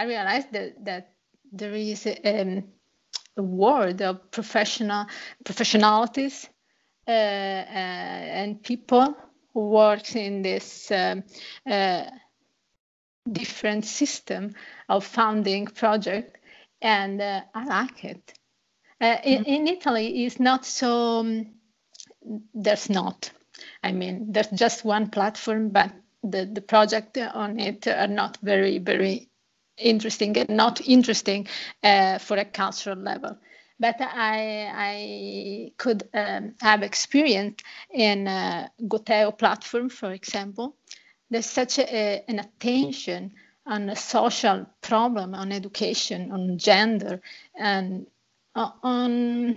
I realized that there is a world of professionalities and people who work in this different system of funding project, and I like it. In Italy, it's not so. There's just one platform, but the project on it are not very, very interesting, and not interesting for a cultural level. But I could have experience in GoTeo platform, for example. There's such an attention on a social problem, on education, on gender, and on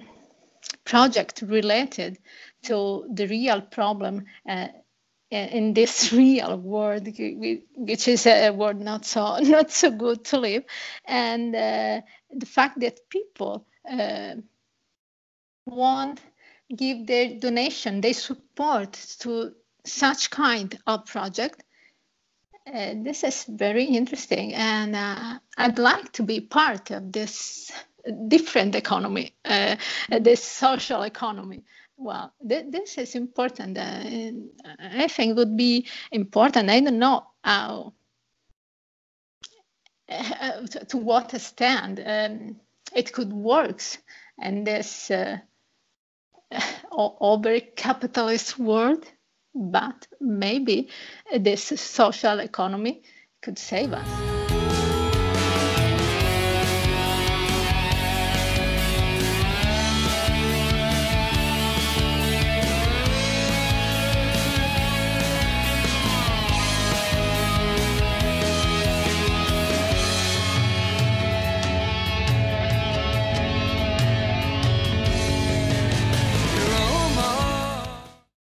project related to the real problem in this real world, which is a world not so good to live, and the fact that people want to give their donation, their support to such kind of project. This is very interesting, and I'd like to be part of this different economy, this social economy. Well, this is important. I think would be important. I don't know how, to what extent it could work in this over capitalist world, but maybe this social economy could save us.